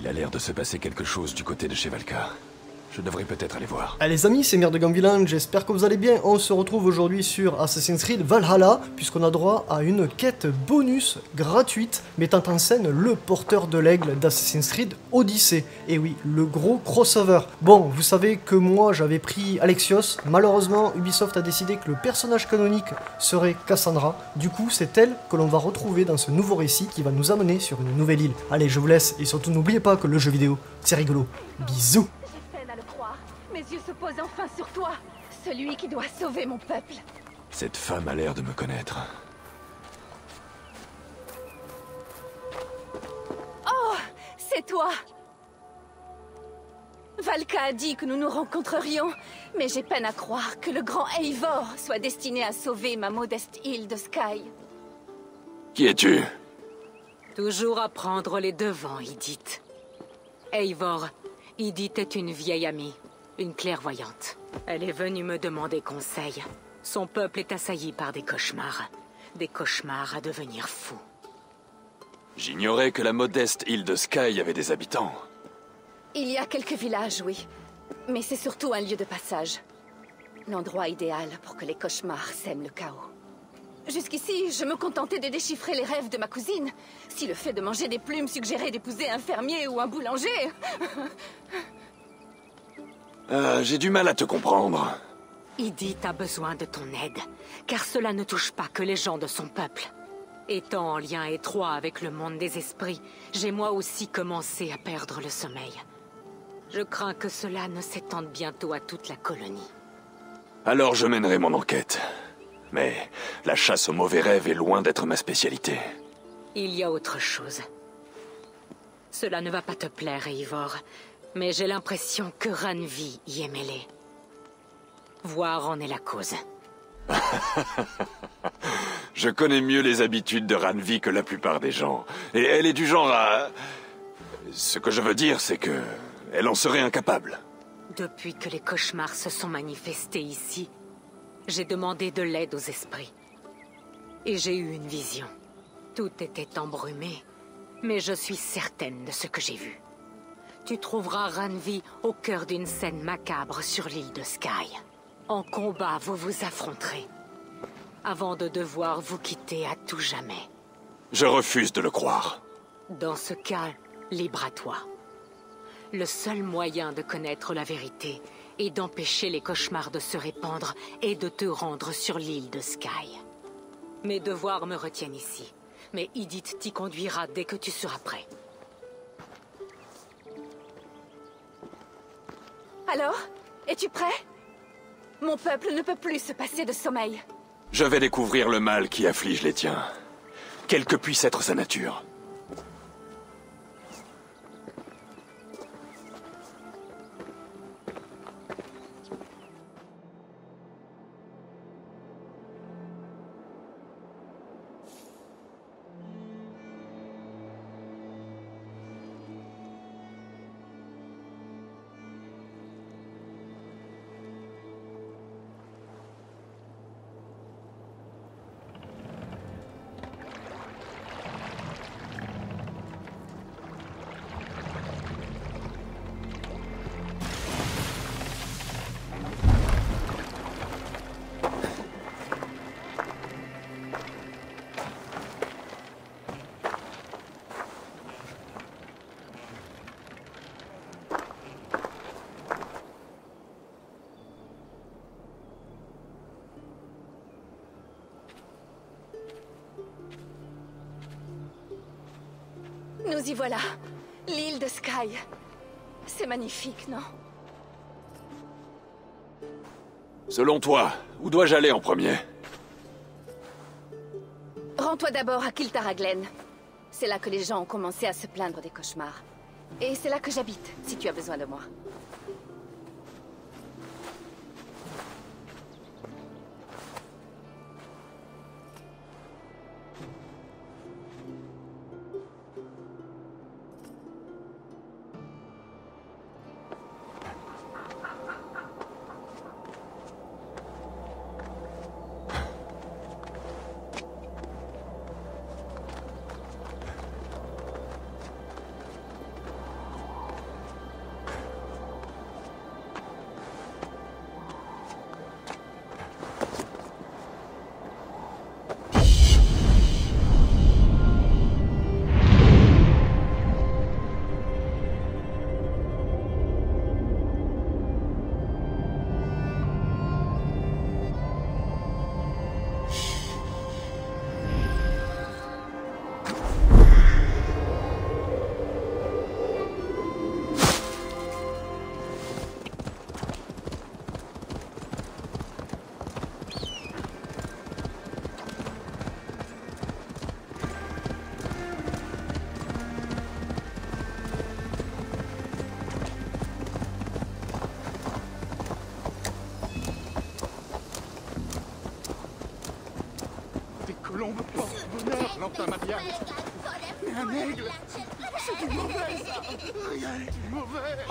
Il a l'air de se passer quelque chose du côté de chez Valka. Je devrais peut-être aller voir. Allez les amis, c'est Mère de Game Movie Land, j'espère que vous allez bien. On se retrouve aujourd'hui sur Assassin's Creed Valhalla, puisqu'on a droit à une quête bonus gratuite, mettant en scène le porteur de l'aigle d'Assassin's Creed Odyssey. Et oui, le gros crossover. Bon, vous savez que moi j'avais pris Alexios, malheureusement Ubisoft a décidé que le personnage canonique serait Kassandra. Du coup, c'est elle que l'on va retrouver dans ce nouveau récit qui va nous amener sur une nouvelle île. Allez, je vous laisse, et surtout n'oubliez pas que le jeu vidéo, c'est rigolo. Bisous. Mes yeux se posent enfin sur toi, celui qui doit sauver mon peuple. Cette femme a l'air de me connaître. Oh, c'est toi. Valka a dit que nous nous rencontrerions, mais j'ai peine à croire que le grand Eivor soit destiné à sauver ma modeste île de Skye. Qui es-tu? Toujours à prendre les devants, Edith. Eivor, Edith est une vieille amie. Une clairvoyante. Elle est venue me demander conseil. Son peuple est assailli par des cauchemars. Des cauchemars à devenir fous. J'ignorais que la modeste île de Skye avait des habitants. Il y a quelques villages, oui. Mais c'est surtout un lieu de passage. L'endroit idéal pour que les cauchemars sèment le chaos. Jusqu'ici, je me contentais de déchiffrer les rêves de ma cousine. Si le fait de manger des plumes suggérait d'épouser un fermier ou un boulanger... j'ai du mal à te comprendre. Edith a besoin de ton aide, car cela ne touche pas que les gens de son peuple. Étant en lien étroit avec le monde des esprits, j'ai moi aussi commencé à perdre le sommeil. Je crains que cela ne s'étende bientôt à toute la colonie. Alors je mènerai mon enquête. Mais la chasse aux mauvais rêves est loin d'être ma spécialité. Il y a autre chose. Cela ne va pas te plaire, Eivor. Mais j'ai l'impression que Randvi y est mêlé. Voir en est la cause. Je connais mieux les habitudes de Randvi que la plupart des gens. Et elle est du genre à... Ce que je veux dire, c'est que... elle en serait incapable. Depuis que les cauchemars se sont manifestés ici, j'ai demandé de l'aide aux esprits. Et j'ai eu une vision. Tout était embrumé, mais je suis certaine de ce que j'ai vu. Tu trouveras Randvi au cœur d'une scène macabre sur l'île de Skye. En combat, vous vous affronterez, avant de devoir vous quitter à tout jamais. Je refuse de le croire. Dans ce cas, libre à toi. Le seul moyen de connaître la vérité et d'empêcher les cauchemars de se répandre est de te rendre sur l'île de Skye. Mes devoirs me retiennent ici, mais Edith t'y conduira dès que tu seras prêt. Alors, es-tu prêt? Mon peuple ne peut plus se passer de sommeil. Je vais découvrir le mal qui afflige les tiens, quelle que puisse être sa nature. Nous y voilà, l'île de Skye. C'est magnifique, non? Selon toi, où dois-je aller en premier? Rends-toi d'abord à Kiltaraglen. C'est là que les gens ont commencé à se plaindre des cauchemars. Et c'est là que j'habite, si tu as besoin de moi. tout un maquillage. Un aigle. C'est du mauvais, ça. Regardez, du mauvais.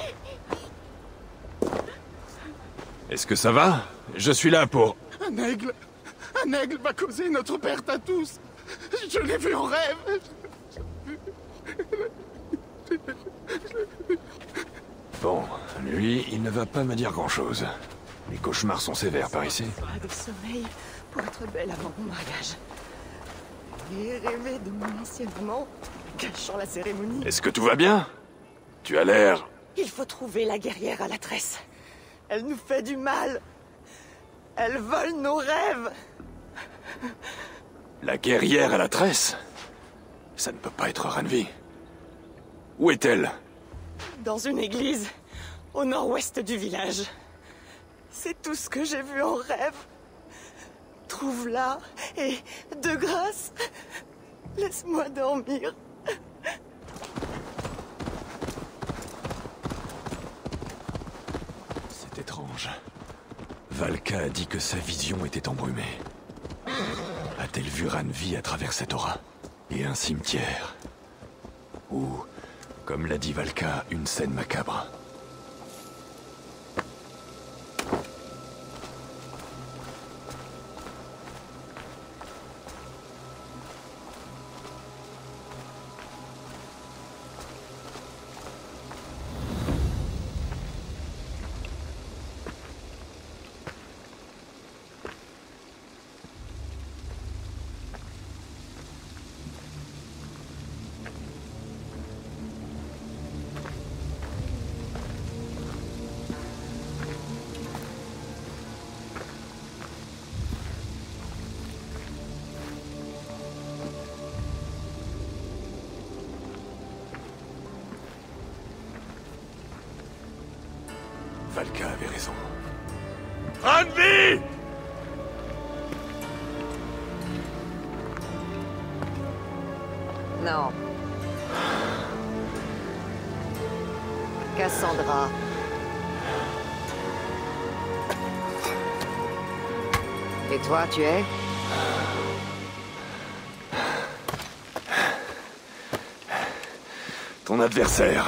Est-ce que ça va? Je suis là pour... Un aigle. Un aigle va causer notre perte à tous. Je l'ai vu en rêve. Bon, lui, il ne va pas me dire grand-chose. Les cauchemars sont sévères par ici. Pas de sommeil pour être belle avant mon mariage. J'ai rêvé de mon ancien amant, cachant la cérémonie. Est-ce que tout va bien? Tu as l'air... Il faut trouver la guerrière à la tresse. Elle nous fait du mal. Elle vole nos rêves. La guerrière à la tresse? Ça ne peut pas être Randvi. Où est-elle? Dans une église, au nord-ouest du village. C'est tout ce que j'ai vu en rêve. Trouve-la, et de grâce, laisse-moi dormir. C'est étrange. Valka a dit que sa vision était embrumée. A-t-elle vu Randvi à travers cette aura? Et un cimetière. Ou, comme l'a dit Valka, une scène macabre. Valka avait raison. Randvi! Non. Kassandra. Et toi, tu es? Ton adversaire.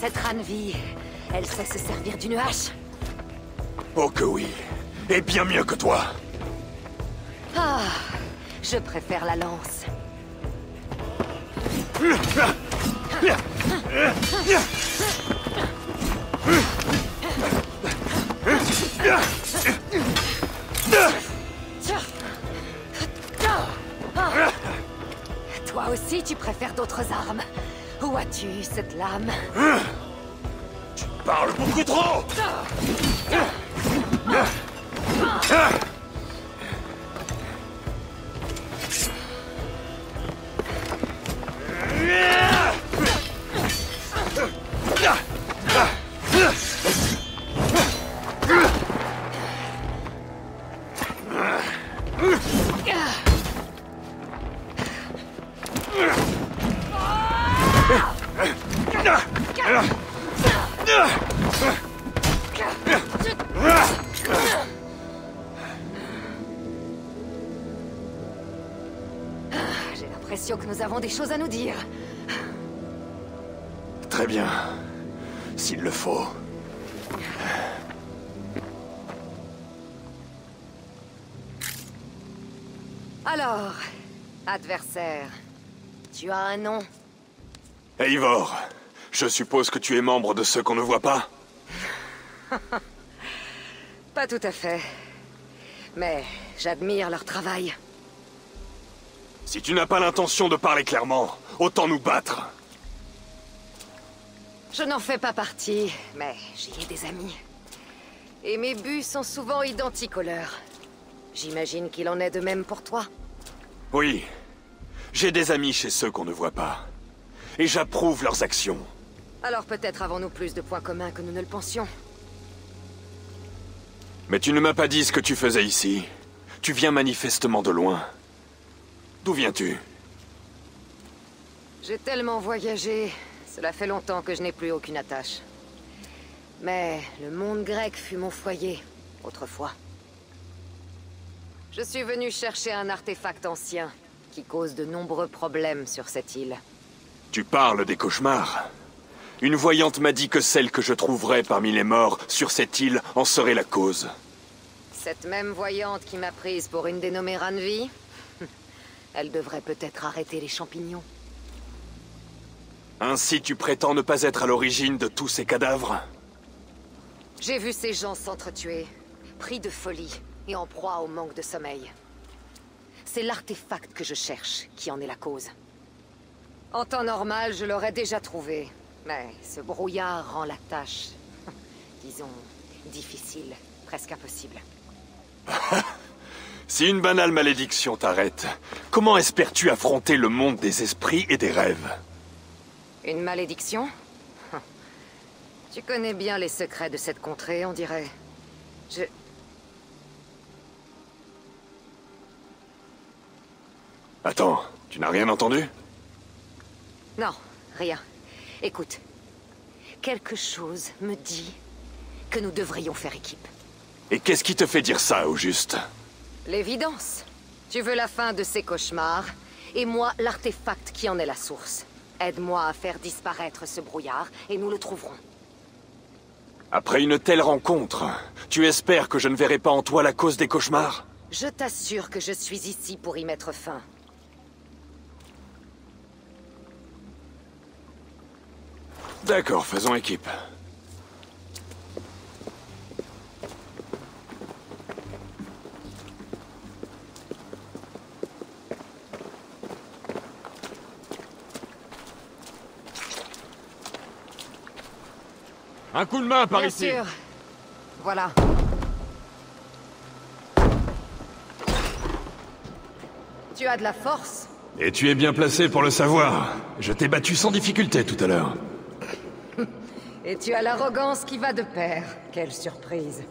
Cette Randvi, elle sait se servir d'une hache. Oh que oui, et bien mieux que toi. Ah, je préfère la lance. Toi aussi, tu préfères d'autres armes. Où as-tu cette lame? Tu parles beaucoup trop! Que nous avons des choses à nous dire. Très bien, s'il le faut. Alors, adversaire, tu as un nom? Eivor, je suppose que tu es membre de ceux qu'on ne voit pas? Pas tout à fait, mais j'admire leur travail. Si tu n'as pas l'intention de parler clairement, autant nous battre. Je n'en fais pas partie, mais j'y ai des amis. Et mes buts sont souvent identiques aux leurs. J'imagine qu'il en est de même pour toi. Oui. J'ai des amis chez ceux qu'on ne voit pas. Et j'approuve leurs actions. Alors peut-être avons-nous plus de points communs que nous ne le pensions. Mais tu ne m'as pas dit ce que tu faisais ici. Tu viens manifestement de loin. D'où viens-tu? J'ai tellement voyagé, cela fait longtemps que je n'ai plus aucune attache. Mais le monde grec fut mon foyer, autrefois. Je suis venu chercher un artefact ancien, qui cause de nombreux problèmes sur cette île. Tu parles des cauchemars? Une voyante m'a dit que celle que je trouverais parmi les morts sur cette île en serait la cause. Cette même voyante qui m'a prise pour une dénommée Randvi? Elle devrait peut-être arrêter les champignons. Ainsi tu prétends ne pas être à l'origine de tous ces cadavres? J'ai vu ces gens s'entretuer, pris de folie et en proie au manque de sommeil. C'est l'artefact que je cherche qui en est la cause. En temps normal, je l'aurais déjà trouvé, mais ce brouillard rend la tâche, disons, difficile, presque impossible. Si une banale malédiction t'arrête, comment espères-tu affronter le monde des esprits et des rêves? Une malédiction? Tu connais bien les secrets de cette contrée, on dirait. Attends, tu n'as rien entendu? Non, rien. Écoute, quelque chose me dit que nous devrions faire équipe. Et qu'est-ce qui te fait dire ça, au juste? L'évidence. Tu veux la fin de ces cauchemars, et moi l'artefact qui en est la source. Aide-moi à faire disparaître ce brouillard, et nous le trouverons. Après une telle rencontre, tu espères que je ne verrai pas en toi la cause des cauchemars? Je t'assure que je suis ici pour y mettre fin. D'accord, faisons équipe. Un coup de main par ici. Bien sûr. Voilà. Tu as de la force. Et tu es bien placé pour le savoir. Je t'ai battu sans difficulté tout à l'heure. Et tu as l'arrogance qui va de pair. Quelle surprise.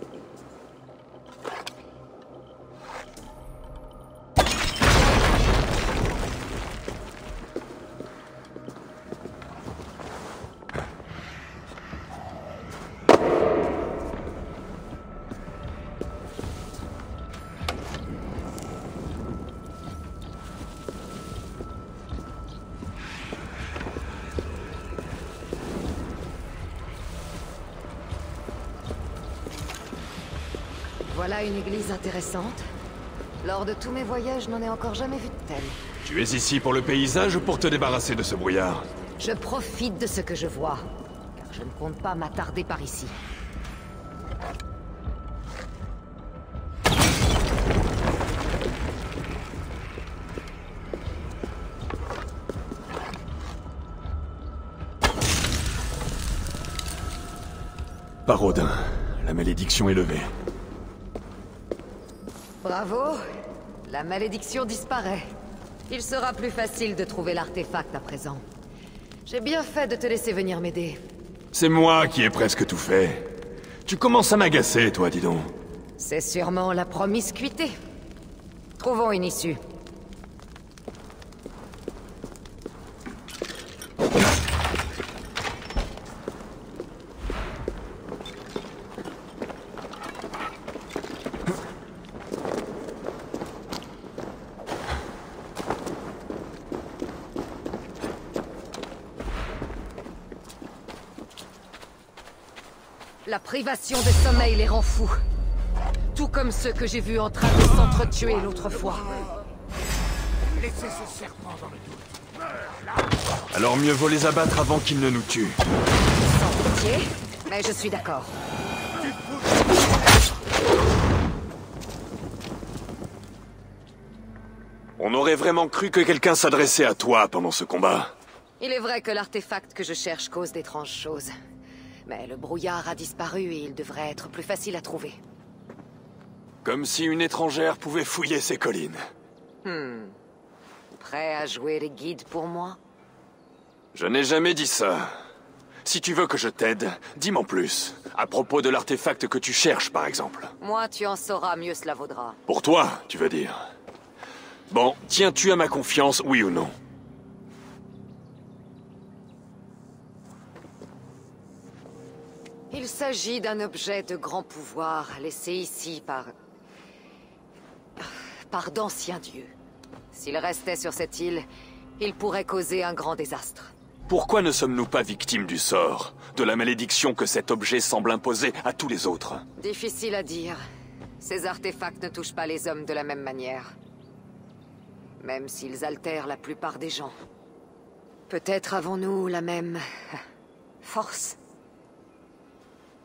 Voilà une église intéressante. Lors de tous mes voyages, je n'en ai encore jamais vu de telle. Tu es ici pour le paysage ou pour te débarrasser de ce brouillard? Je profite de ce que je vois, car je ne compte pas m'attarder par ici. Par Odin, la malédiction est levée. Bravo! La malédiction disparaît. Il sera plus facile de trouver l'artefact à présent. J'ai bien fait de te laisser venir m'aider. C'est moi qui ai presque tout fait. Tu commences à m'agacer, toi, dis donc. C'est sûrement la promiscuité. Trouvons une issue. La privation de sommeil les rend fous. Tout comme ceux que j'ai vus en train de s'entretuer l'autre fois. Laissez ce serpent dans le doute. Alors mieux vaut les abattre avant qu'ils ne nous tuent. Sans pitié, mais je suis d'accord. On aurait vraiment cru que quelqu'un s'adressait à toi pendant ce combat. Il est vrai que l'artefact que je cherche cause d'étranges choses. Mais le brouillard a disparu et il devrait être plus facile à trouver. Comme si une étrangère pouvait fouiller ces collines. Prêt à jouer les guides pour moi? Je n'ai jamais dit ça. Si tu veux que je t'aide, dis-m'en plus. À propos de l'artefact que tu cherches, par exemple. Moi, tu en sauras, mieux cela vaudra. Pour toi, tu veux dire. Bon, tiens-tu à ma confiance, oui ou non? Il s'agit d'un objet de grand pouvoir, laissé ici par d'anciens dieux. S'il restait sur cette île, il pourrait causer un grand désastre. Pourquoi ne sommes-nous pas victimes du sort, de la malédiction que cet objet semble imposer à tous les autres? Difficile à dire. Ces artefacts ne touchent pas les hommes de la même manière. Même s'ils altèrent la plupart des gens. Peut-être avons-nous la même... force.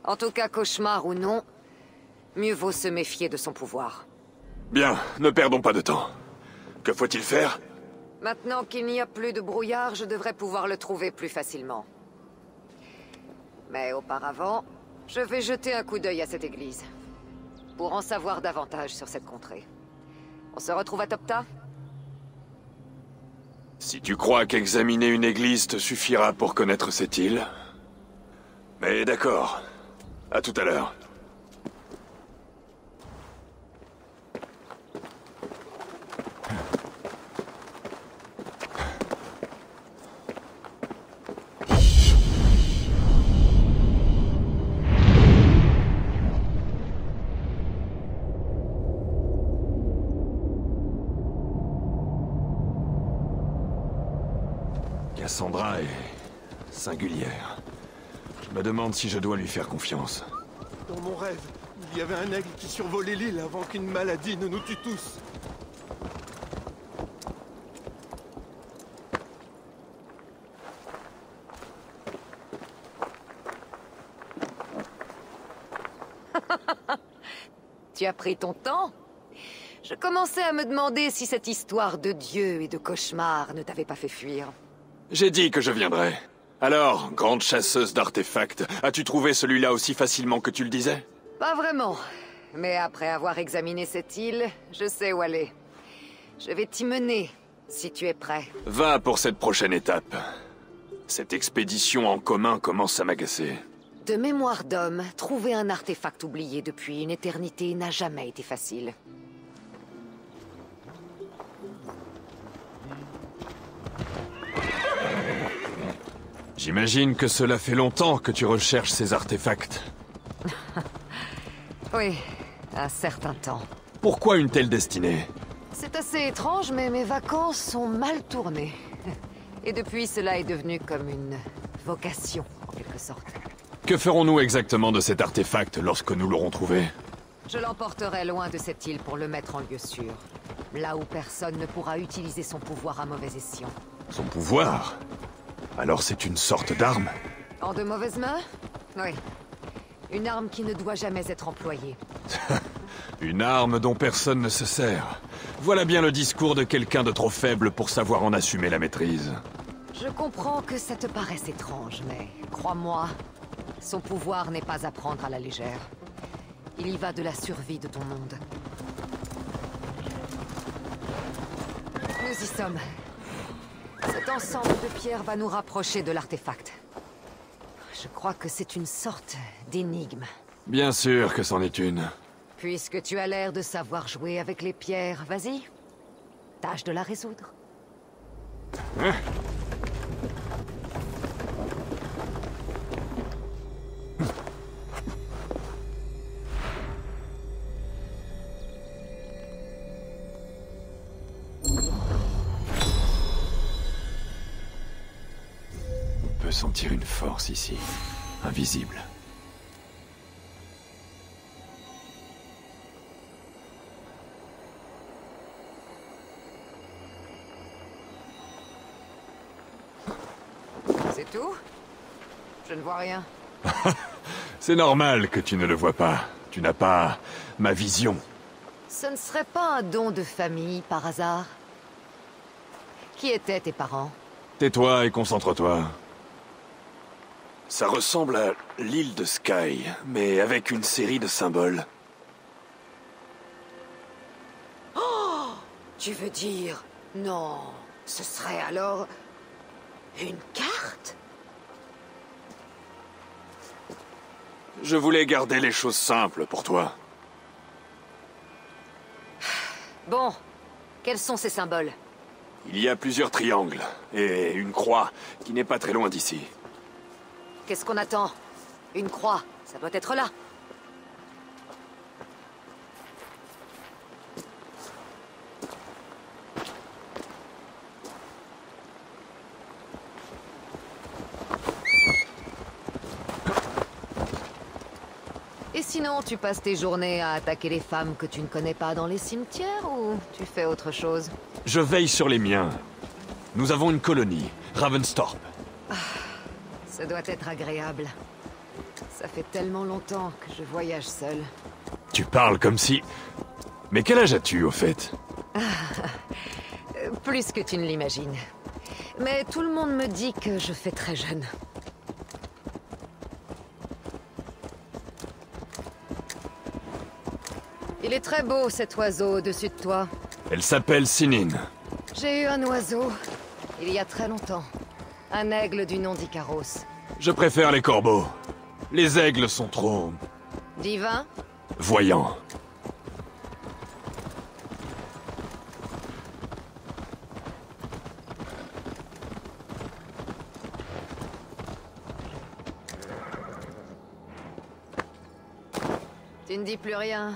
En tout cas, cauchemar ou non, mieux vaut se méfier de son pouvoir. Bien, ne perdons pas de temps. Que faut-il faire ? Maintenant qu'il n'y a plus de brouillard, je devrais pouvoir le trouver plus facilement. Mais auparavant, je vais jeter un coup d'œil à cette église. Pour en savoir davantage sur cette contrée. On se retrouve à Topta? Si tu crois qu'examiner une église te suffira pour connaître cette île... Mais d'accord. À tout à l'heure. Kassandra est... singulière. Je me demande si je dois lui faire confiance. Dans mon rêve, il y avait un aigle qui survolait l'île avant qu'une maladie ne nous tue tous. Tu as pris ton temps? Je commençais à me demander si cette histoire de dieu et de cauchemar ne t'avait pas fait fuir. J'ai dit que je viendrais. Alors, grande chasseuse d'artefacts, as-tu trouvé celui-là aussi facilement que tu le disais? Pas vraiment. Mais après avoir examiné cette île, je sais où aller. Je vais t'y mener, si tu es prêt. Va pour cette prochaine étape. Cette expédition en commun commence à m'agacer. De mémoire d'homme, trouver un artefact oublié depuis une éternité n'a jamais été facile. J'imagine que cela fait longtemps que tu recherches ces artefacts. Oui, un certain temps. Pourquoi une telle destinée? C'est assez étrange, mais mes vacances sont mal tournées. Et depuis, cela est devenu comme une vocation, en quelque sorte. Que ferons-nous exactement de cet artefact lorsque nous l'aurons trouvé? Je l'emporterai loin de cette île pour le mettre en lieu sûr. Là où personne ne pourra utiliser son pouvoir à mauvais escient. Son pouvoir? Alors c'est une sorte d'arme? En de mauvaises mains? Oui. Une arme qui ne doit jamais être employée. Une arme dont personne ne se sert. Voilà bien le discours de quelqu'un de trop faible pour savoir en assumer la maîtrise. Je comprends que ça te paraisse étrange, mais crois-moi, son pouvoir n'est pas à prendre à la légère. Il y va de la survie de ton monde. Nous y sommes. Cet ensemble de pierres va nous rapprocher de l'artefact. Je crois que c'est une sorte d'énigme. Bien sûr que c'en est une. Puisque tu as l'air de savoir jouer avec les pierres, vas-y. Tâche de la résoudre. Sentir une force ici, invisible. C'est tout? Je ne vois rien. C'est normal que tu ne le vois pas. Tu n'as pas ma vision. Ce ne serait pas un don de famille, par hasard? Qui étaient tes parents? Tais-toi et concentre-toi. Ça ressemble à l'île de Skye, mais avec une série de symboles. Oh! Tu veux dire... Non, ce serait alors... une carte? Je voulais garder les choses simples pour toi. Bon, quels sont ces symboles? Il y a plusieurs triangles, et une croix, qui n'est pas très loin d'ici. Qu'est-ce qu'on attend? Une croix, ça doit être là. Et sinon, tu passes tes journées à attaquer les femmes que tu ne connais pas dans les cimetières, ou tu fais autre chose? Je veille sur les miens. Nous avons une colonie, Ravensthorpe. Ah, ça doit être agréable. Ça fait tellement longtemps que je voyage seule. Tu parles comme si... Mais quel âge as-tu, au fait? Plus que tu ne l'imagines. Mais tout le monde me dit que je fais très jeune. Il est très beau, cet oiseau au-dessus de toi. Elle s'appelle Sinine. J'ai eu un oiseau, il y a très longtemps. Un aigle du nom d'Icaros. Je préfère les corbeaux. Les aigles sont trop... divins? Voyants. Tu ne dis plus rien.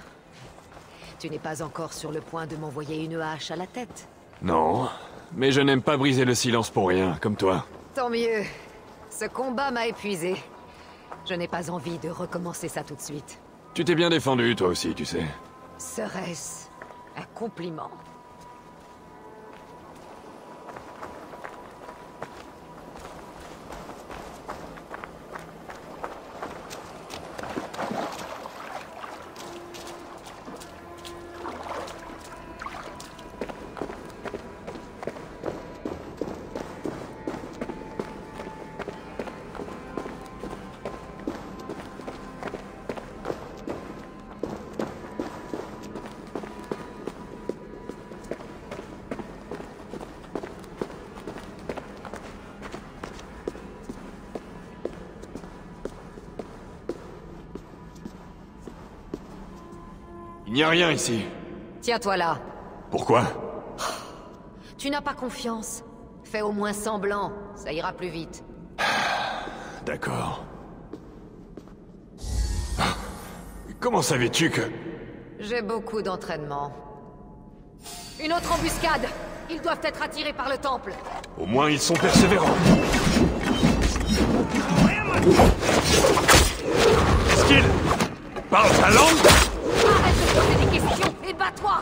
Tu n'es pas encore sur le point de m'envoyer une hache à la tête? Non, mais je n'aime pas briser le silence pour rien, comme toi. Tant mieux. Ce combat m'a épuisé. Je n'ai pas envie de recommencer ça tout de suite. Tu t'es bien défendu, toi aussi, tu sais. Serait-ce un compliment? Il n'y a rien ici. Tiens-toi là. Pourquoi? Tu n'as pas confiance. Fais au moins semblant, ça ira plus vite. D'accord. Comment savais-tu que... J'ai beaucoup d'entraînement. Une autre embuscade! Ils doivent être attirés par le temple. Au moins ils sont persévérants. Skill! Parle ta langue! Toi.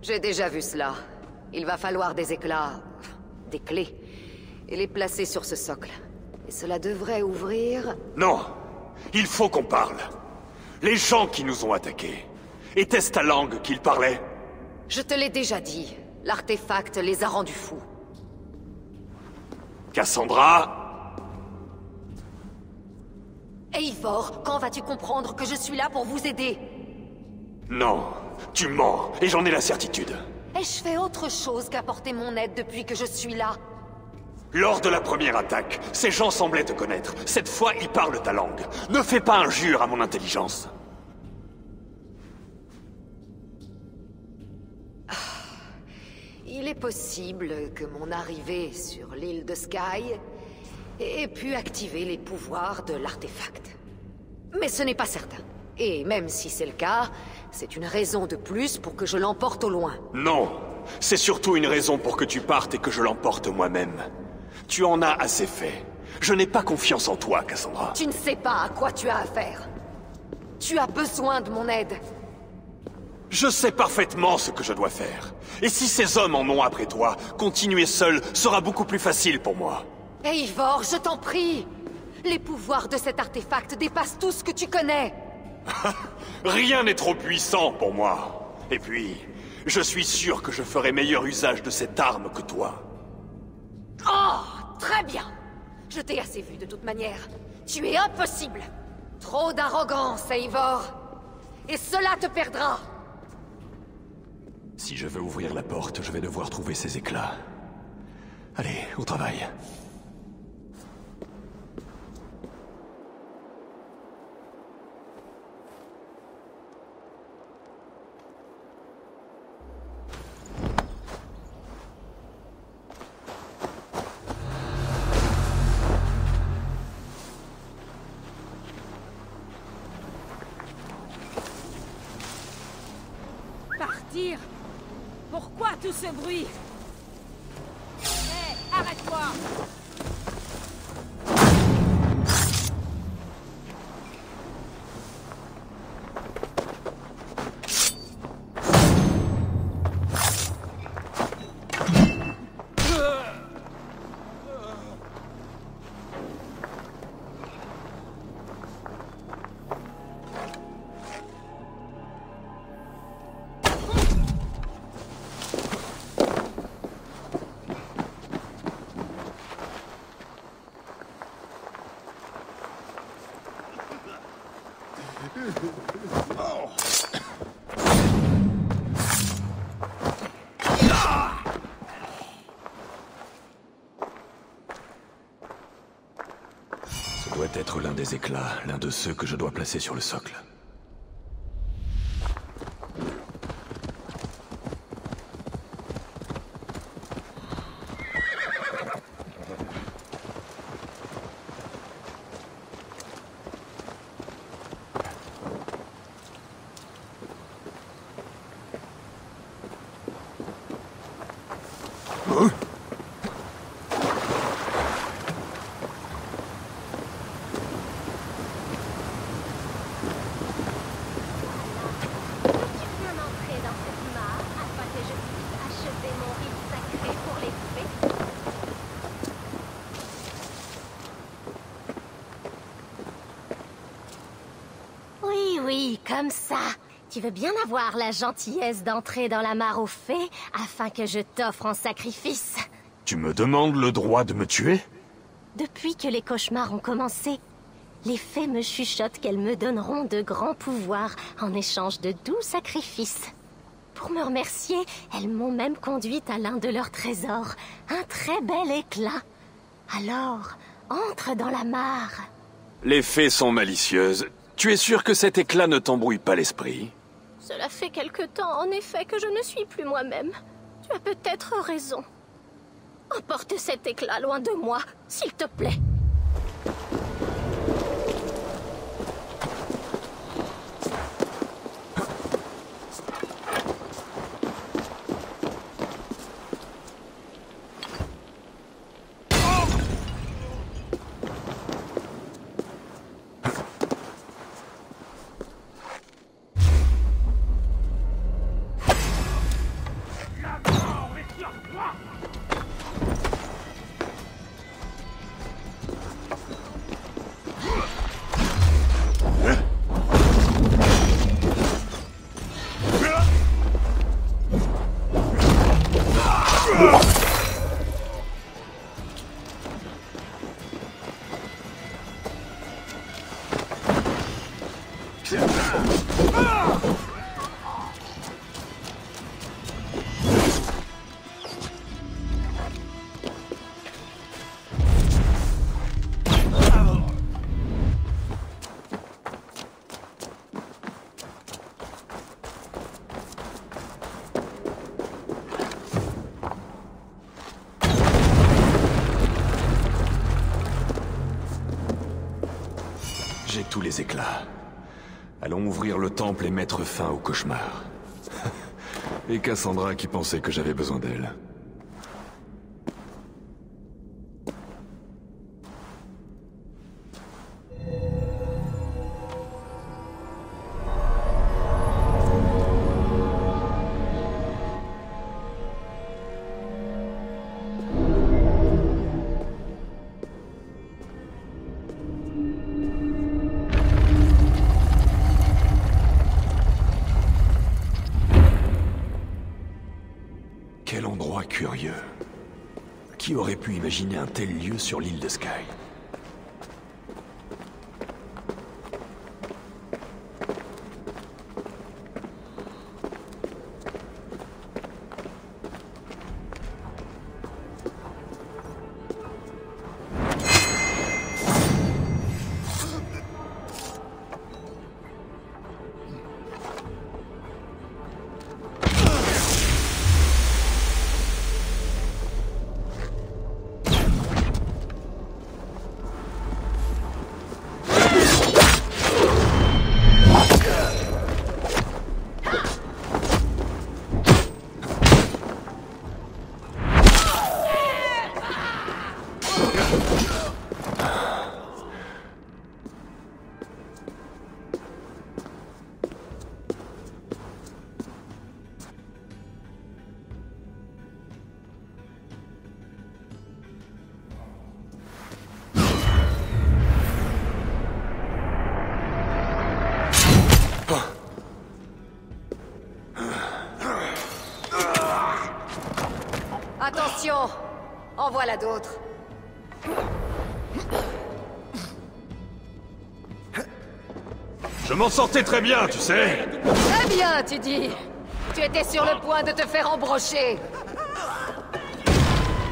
J'ai déjà vu cela. Il va falloir des éclats... des clés. Et les placer sur ce socle. Et cela devrait ouvrir... Non! Il faut qu'on parle. Les gens qui nous ont attaqués... était-ce ta langue qu'ils parlaient? Je te l'ai déjà dit. L'artefact les a rendus fous. Cassandra? Eivor, quand vas-tu comprendre que je suis là pour vous aider? Non. Tu mens, et j'en ai la certitude. Ai-je fait autre chose qu'apporter mon aide depuis que je suis là? Lors de la première attaque, ces gens semblaient te connaître. Cette fois, ils parlent ta langue. Ne fais pas injure à mon intelligence. Il est possible que mon arrivée sur l'île de Skye ait pu activer les pouvoirs de l'artefact. Mais ce n'est pas certain. Et même si c'est le cas, C'est une raison de plus pour que je l'emporte au loin. Non, c'est surtout une raison pour que tu partes et que je l'emporte moi-même. Tu en as assez fait. Je n'ai pas confiance en toi, Kassandra. Tu ne sais pas à quoi tu as affaire. Tu as besoin de mon aide. Je sais parfaitement ce que je dois faire. Et si ces hommes en ont après toi, continuer seul sera beaucoup plus facile pour moi. Eivor, je t'en prie. Les pouvoirs de cet artefact dépassent tout ce que tu connais. Rien n'est trop puissant pour moi. Et puis, je suis sûr que je ferai meilleur usage de cette arme que toi. Oh, très bien. Je t'ai assez vu de toute manière. Tu es impossible. Trop d'arrogance, Eivor. Et cela te perdra. Si je veux ouvrir la porte, je vais devoir trouver ces éclats. Allez, au travail. Pourquoi tout ce bruit? Hé, arrête-toi! Ce doit être l'un des éclats, l'un de ceux que je dois placer sur le socle. Comme ça, tu veux bien avoir la gentillesse d'entrer dans la mare aux fées afin que je t'offre en sacrifice. Tu me demandes le droit de me tuer? Depuis que les cauchemars ont commencé, les fées me chuchotent qu'elles me donneront de grands pouvoirs en échange de doux sacrifices. Pour me remercier, elles m'ont même conduite à l'un de leurs trésors, un très bel éclat. Alors, entre dans la mare. Les fées sont malicieuses. Tu es sûr que cet éclat ne t'embrouille pas l'esprit? Cela fait quelque temps, en effet, que je ne suis plus moi-même. Tu as peut-être raison. Emporte cet éclat loin de moi, s'il te plaît. J'ai tous les éclats. Allons ouvrir le temple et mettre fin au cauchemar. Et Kassandra qui pensait que j'avais besoin d'elle. Imaginez un tel lieu sur l'île de Skye. Attention! En voilà d'autres. Je m'en sortais très bien, tu sais. Très bien, tu dis. Tu étais sur le point de te faire embrocher.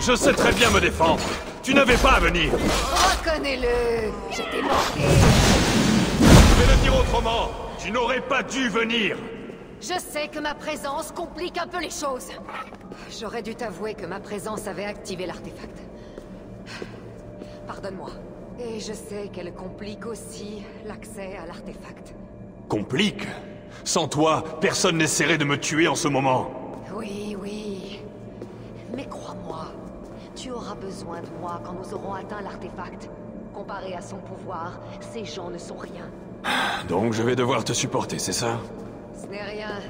Je sais très bien me défendre. Tu n'avais pas à venir. Reconnais-le. Je t'ai manqué. Je vais le dire autrement. Tu n'aurais pas dû venir. Je sais que ma présence complique un peu les choses. J'aurais dû t'avouer que ma présence avait activé l'artefact. Pardonne-moi. Et je sais qu'elle complique aussi l'accès à l'artefact. Complique? Sans toi, personne n'essaierait de me tuer en ce moment. Oui, oui. Mais crois-moi, tu auras besoin de moi quand nous aurons atteint l'artefact. Comparé à son pouvoir, ces gens ne sont rien. Donc je vais devoir te supporter, c'est ça? Ce n'est rien.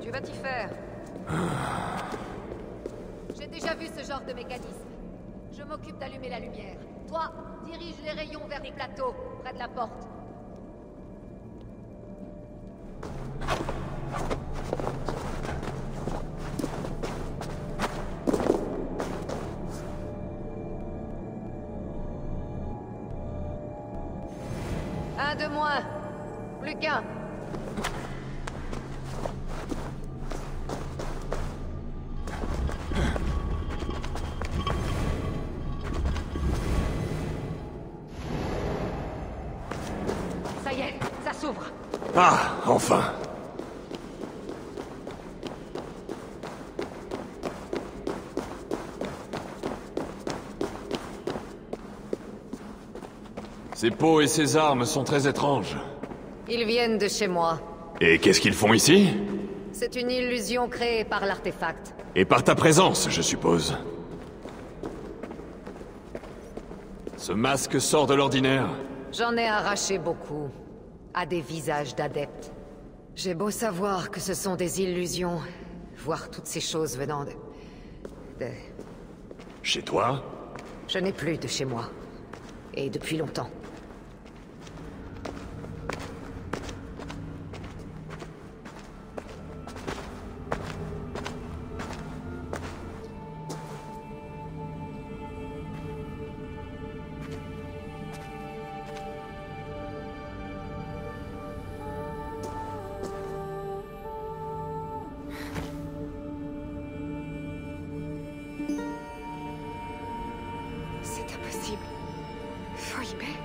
Tu vas t'y faire. J'ai déjà vu ce genre de mécanisme. Je m'occupe d'allumer la lumière. Toi, dirige les rayons vers les plateaux, près de la porte. Un de moins. Plus qu'un. Ah, enfin. Ces peaux et ces armes sont très étranges. Ils viennent de chez moi. Et qu'est-ce qu'ils font ici? C'est une illusion créée par l'artefact. Et par ta présence, je suppose. Ce masque sort de l'ordinaire. J'en ai arraché beaucoup. À des visages d'adeptes. J'ai beau savoir que ce sont des illusions, voir toutes ces choses venant de... Chez toi? Je n'ai plus de chez moi. Et depuis longtemps. C'est impossible. Faut y mettre.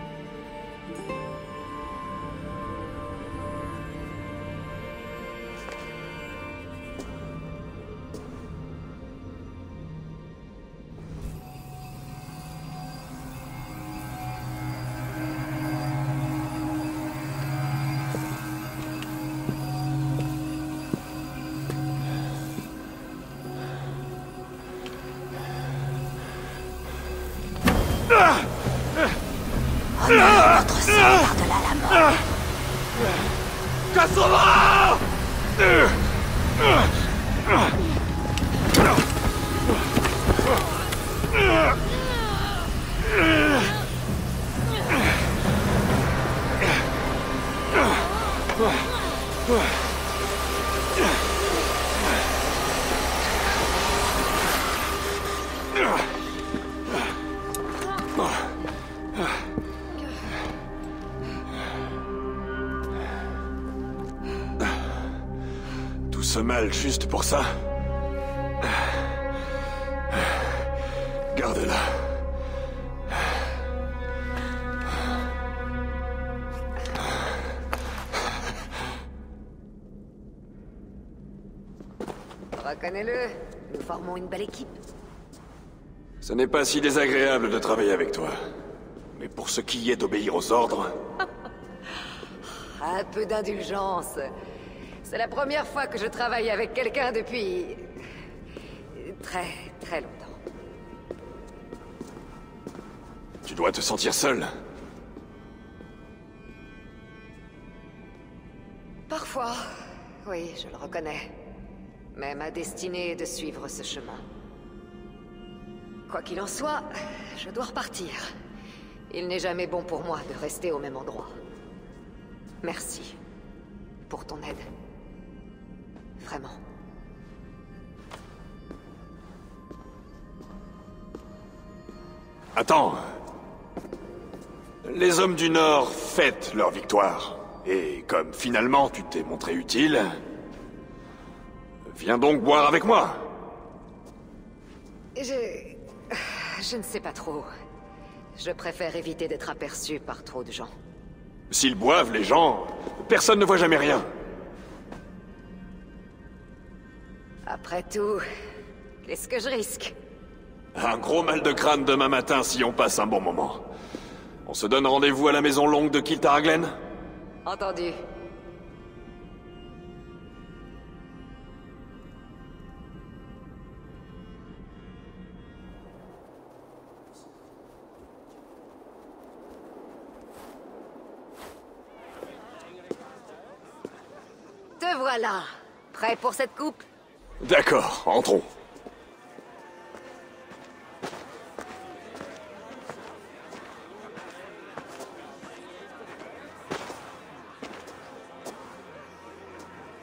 Remuez votre sang par-delà la mort. Kassandra ! Tout ce mal juste pour ça ? Garde-la. Reconnais-le, nous formons une belle équipe. Ce n'est pas si désagréable de travailler avec toi. Mais pour ce qui est d'obéir aux ordres... Un peu d'indulgence. C'est la première fois que je travaille avec quelqu'un depuis... très, très longtemps. Tu dois te sentir seul. Parfois, oui, je le reconnais. Mais ma destinée est de suivre ce chemin. Quoi qu'il en soit, je dois repartir. Il n'est jamais bon pour moi de rester au même endroit. Merci pour ton aide. Vraiment. Attends. Les hommes du Nord fêtent leur victoire. Et comme finalement tu t'es montré utile... Viens donc boire avec moi. Je ne sais pas trop. Je préfère éviter d'être aperçu par trop de gens. S'ils boivent, les gens, personne ne voit jamais rien. Après tout, qu'est-ce que je risque? Un gros mal de crâne demain matin si on passe un bon moment. On se donne rendez-vous à la maison longue de Kiltaraglen? Entendu. Te voilà. Prêt pour cette coupe? D'accord, entrons.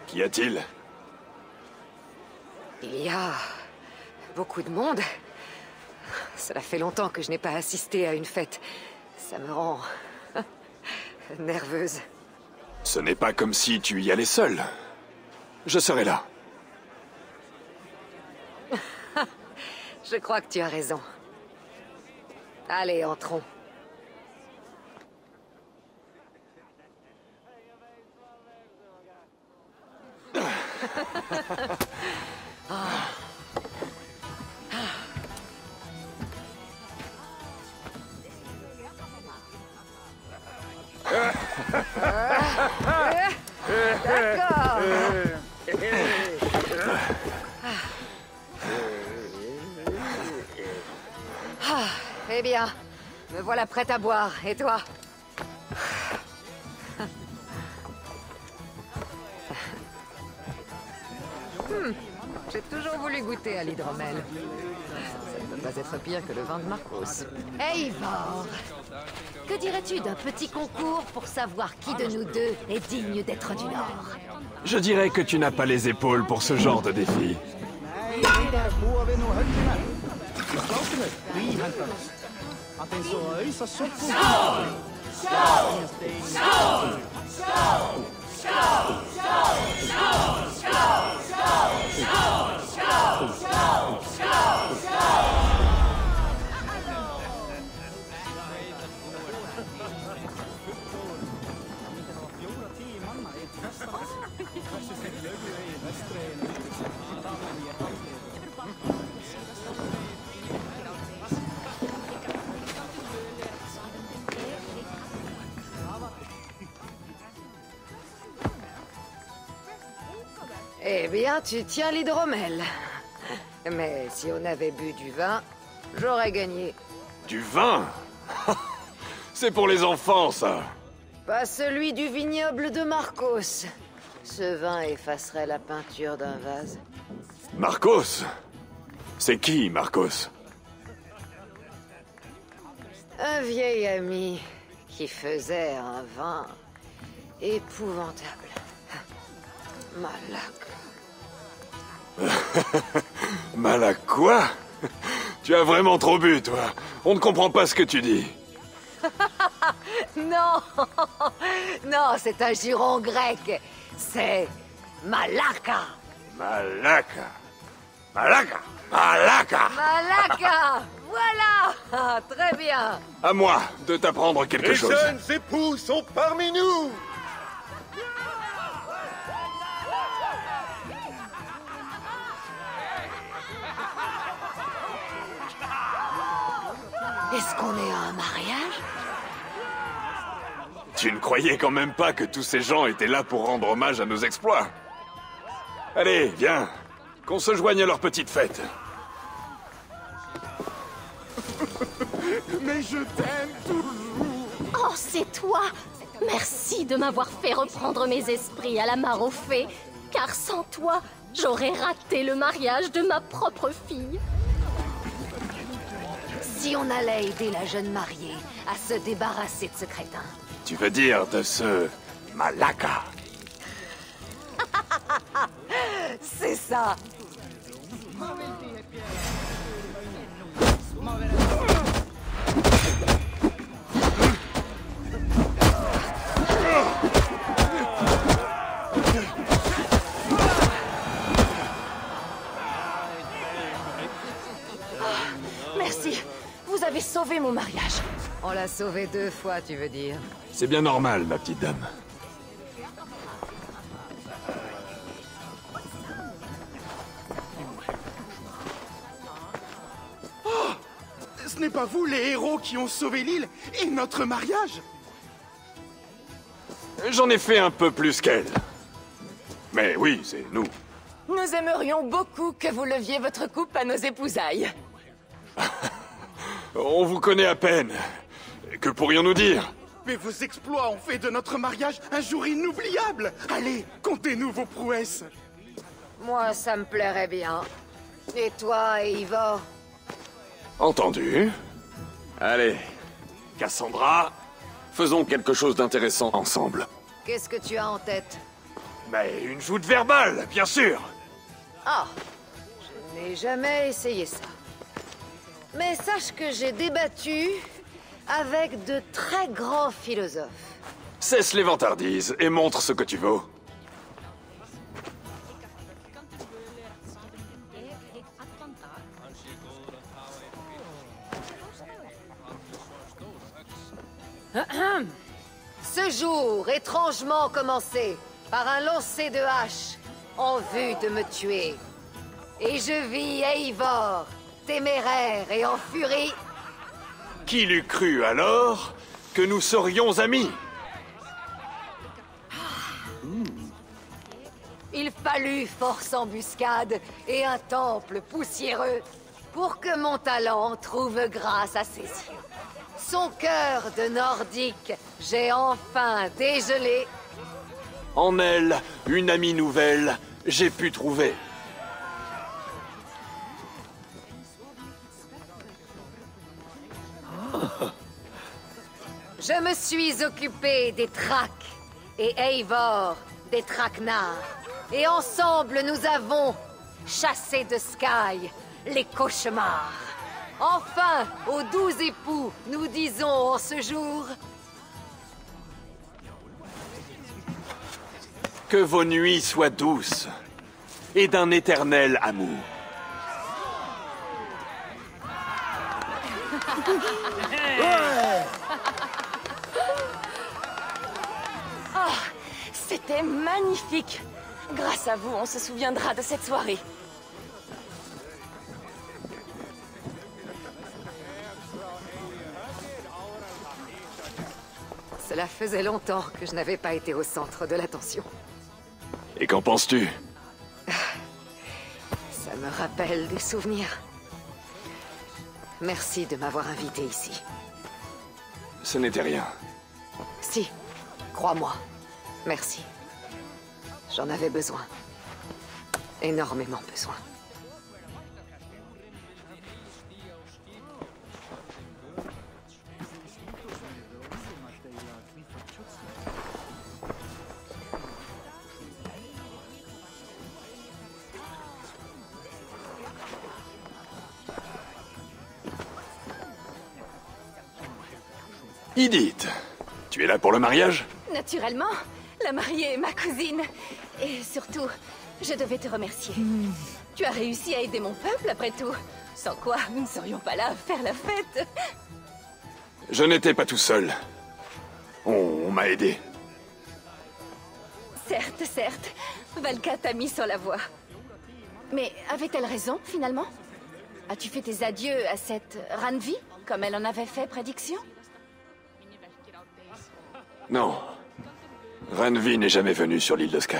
Qu'y a-t-il? Il y a... beaucoup de monde. Cela fait longtemps que je n'ai pas assisté à une fête. Ça me rend... nerveuse. Ce n'est pas comme si tu y allais seule. Je serai là. Je crois que tu as raison. Allez, entrons. Oh. D'accord. Eh bien, me voilà prête à boire. Et toi? J'ai toujours voulu goûter à l'hydromel. Ça ne peut pas être pire que le vin de Marcos. Eivor, que dirais-tu d'un petit concours pour savoir qui de nous deux est digne d'être du Nord? Je dirais que tu n'as pas les épaules pour ce genre de défi. Eh bien, tu tiens l'hydromel. Mais si on avait bu du vin, j'aurais gagné. Du vin? C'est pour les enfants, ça. Pas celui du vignoble de Marcos. Ce vin effacerait la peinture d'un vase. Marcos? C'est qui, Marcos? Un vieil ami qui faisait un vin épouvantable. Malaka. Malaka quoi? Tu as vraiment trop bu, toi. On ne comprend pas ce que tu dis. Non, non, c'est un giron grec. C'est Malaka. Malaka. Malaka. Malaka. Malaka. Voilà. Ah, très bien. À moi de t'apprendre quelque chose. Les jeunes époux sont parmi nous. Est-ce qu'on est à un mariage? Tu ne croyais quand même pas que tous ces gens étaient là pour rendre hommage à nos exploits. Allez, viens, qu'on se joigne à leur petite fête. Mais je t'aime toujours. Oh, c'est toi. Merci de m'avoir fait reprendre mes esprits à la mare aux fées, car sans toi, j'aurais raté le mariage de ma propre fille. Si on allait aider la jeune mariée à se débarrasser de ce crétin. Tu veux dire de ce... Malaka? C'est ça. Vous avez sauvé mon mariage. On l'a sauvé deux fois, tu veux dire? C'est bien normal, ma petite dame. Oh, ce n'est pas vous les héros qui ont sauvé l'île et notre mariage? J'en ai fait un peu plus qu'elle. Mais oui, c'est nous. Nous aimerions beaucoup que vous leviez votre coupe à nos épousailles. On vous connaît à peine. Que pourrions-nous dire? Mais vos exploits ont fait de notre mariage un jour inoubliable. Allez, contez-nous vos prouesses. Moi, ça me plairait bien. Et toi, Eivor? Entendu. Allez, Kassandra, faisons quelque chose d'intéressant ensemble. Qu'est-ce que tu as en tête? Mais une joute verbale, bien sûr. Ah, je n'ai jamais essayé ça. Mais sache que j'ai débattu avec de très grands philosophes. Cesse les vantardises et montre ce que tu vaux. Ce jour, étrangement commencé par un lancer de hache en vue de me tuer. Et je vis Eivor, téméraire et en furie. Qui l'eût cru alors que nous serions amis? Il fallut force embuscade et un temple poussiéreux pour que mon talent trouve grâce à ses yeux. Son cœur de nordique, j'ai enfin dégelé. En elle, une amie nouvelle, j'ai pu trouver. Je me suis occupé des traques, et Eivor des traquenards. Et ensemble, nous avons chassé de Skye les cauchemars. Enfin, aux 12 époux, nous disons en ce jour... Que vos nuits soient douces, et d'un éternel amour. Ouais. Oh, c'était magnifique. Grâce à vous, on se souviendra de cette soirée. Cela faisait longtemps que je n'avais pas été au centre de l'attention. Et qu'en penses-tu? Ça me rappelle des souvenirs. Merci de m'avoir invité ici. Ce n'était rien. Si, crois-moi. Merci. J'en avais besoin. Énormément besoin. Edith, tu es là pour le mariage? Naturellement, la mariée est ma cousine. Et surtout, je devais te remercier. Tu as réussi à aider mon peuple après tout. Sans quoi, nous ne serions pas là à faire la fête. Je n'étais pas tout seul. On m'a aidé. Certes, certes. Valka t'a mis sur la voie. Mais avait-elle raison, finalement? As-tu fait tes adieux à cette Randvi, comme elle en avait fait prédiction? Non. Randvi n'est jamais venu sur l'île de Skye.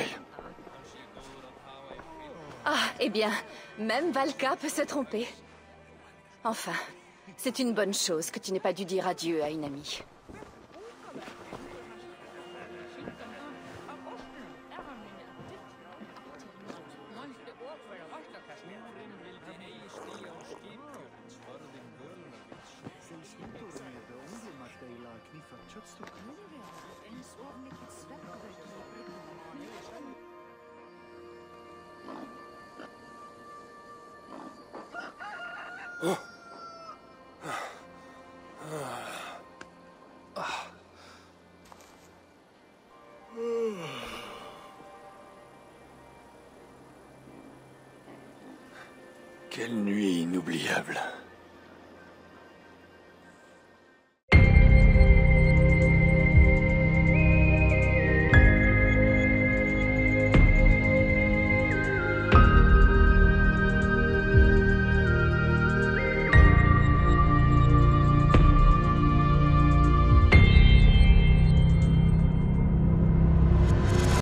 Ah, eh bien, même Valka peut se tromper. Enfin, c'est une bonne chose que tu n'aies pas dû dire adieu à une amie. Quelle nuit inoubliable.